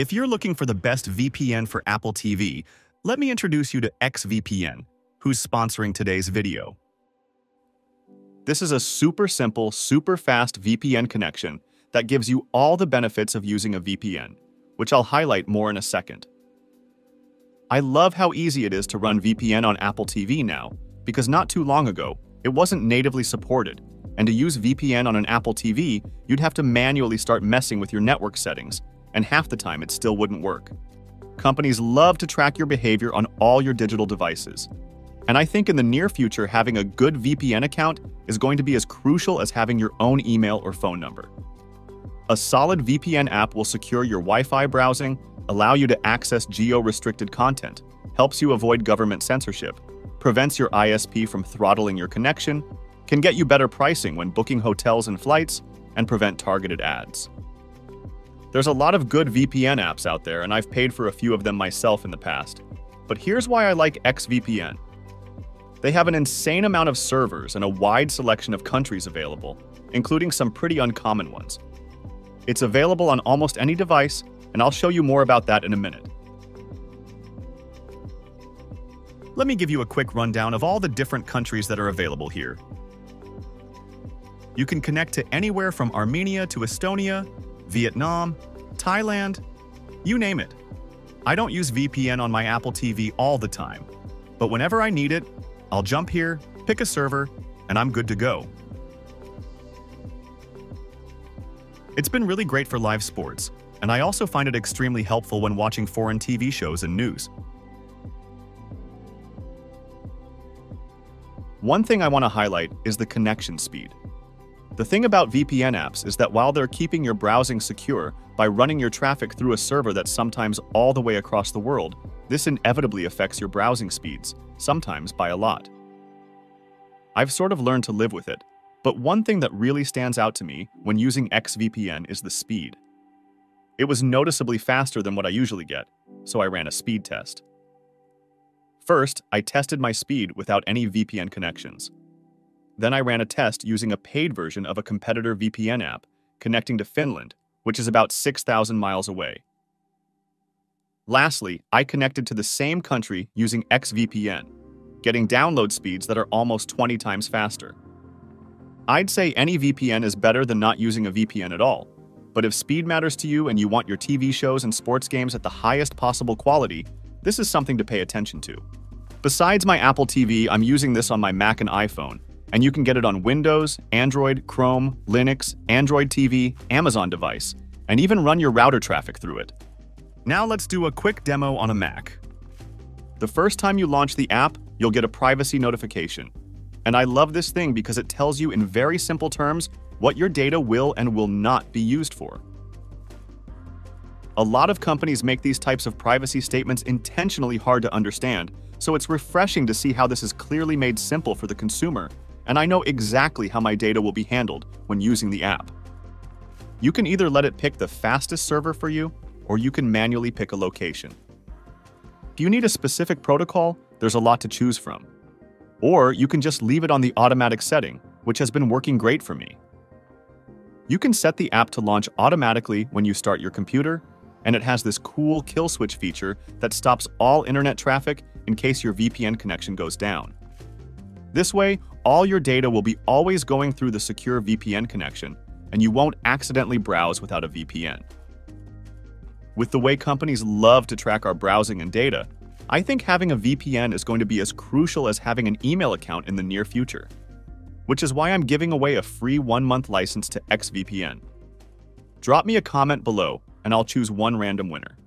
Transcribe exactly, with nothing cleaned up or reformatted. If you're looking for the best V P N for Apple T V, let me introduce you to X V P N, who's sponsoring today's video. This is a super simple, super fast V P N connection that gives you all the benefits of using a V P N, which I'll highlight more in a second. I love how easy it is to run V P N on Apple T V now, because not too long ago, it wasn't natively supported, and to use V P N on an Apple T V, you'd have to manually start messing with your network settings, and half the time it still wouldn't work. Companies love to track your behavior on all your digital devices. And I think in the near future, having a good V P N account is going to be as crucial as having your own email or phone number. A solid V P N app will secure your Wi-Fi browsing, allow you to access geo-restricted content, helps you avoid government censorship, prevents your I S P from throttling your connection, can get you better pricing when booking hotels and flights, and prevent targeted ads. There's a lot of good V P N apps out there, and I've paid for a few of them myself in the past. But here's why I like X V P N. They have an insane amount of servers and a wide selection of countries available, including some pretty uncommon ones. It's available on almost any device, and I'll show you more about that in a minute. Let me give you a quick rundown of all the different countries that are available here. You can connect to anywhere from Armenia to Estonia, Vietnam, Thailand, you name it. I don't use V P N on my Apple T V all the time, but whenever I need it, I'll jump here, pick a server, and I'm good to go. It's been really great for live sports, and I also find it extremely helpful when watching foreign T V shows and news. One thing I want to highlight is the connection speed. The thing about V P N apps is that while they're keeping your browsing secure by running your traffic through a server that's sometimes all the way across the world, this inevitably affects your browsing speeds, sometimes by a lot. I've sort of learned to live with it, but one thing that really stands out to me when using X V P N is the speed. It was noticeably faster than what I usually get, so I ran a speed test. First, I tested my speed without any V P N connections. Then I ran a test using a paid version of a competitor V P N app, connecting to Finland, which is about six thousand miles away. Lastly, I connected to the same country using X V P N, getting download speeds that are almost twenty times faster. I'd say any V P N is better than not using a V P N at all. But if speed matters to you and you want your T V shows and sports games at the highest possible quality, this is something to pay attention to. Besides my Apple T V, I'm using this on my Mac and iPhone, and you can get it on Windows, Android, Chrome, Linux, Android T V, Amazon device, and even run your router traffic through it. Now let's do a quick demo on a Mac. The first time you launch the app, you'll get a privacy notification. And I love this thing because it tells you in very simple terms what your data will and will not be used for. A lot of companies make these types of privacy statements intentionally hard to understand, so it's refreshing to see how this is clearly made simple for the consumer, and I know exactly how my data will be handled when using the app. You can either let it pick the fastest server for you, or you can manually pick a location. If you need a specific protocol, there's a lot to choose from. Or you can just leave it on the automatic setting, which has been working great for me. You can set the app to launch automatically when you start your computer, and it has this cool kill switch feature that stops all internet traffic in case your V P N connection goes down. This way, all your data will be always going through the secure V P N connection, and you won't accidentally browse without a V P N. With the way companies love to track our browsing and data, I think having a V P N is going to be as crucial as having an email account in the near future, which is why I'm giving away a free one-month license to X V P N. Drop me a comment below, and I'll choose one random winner.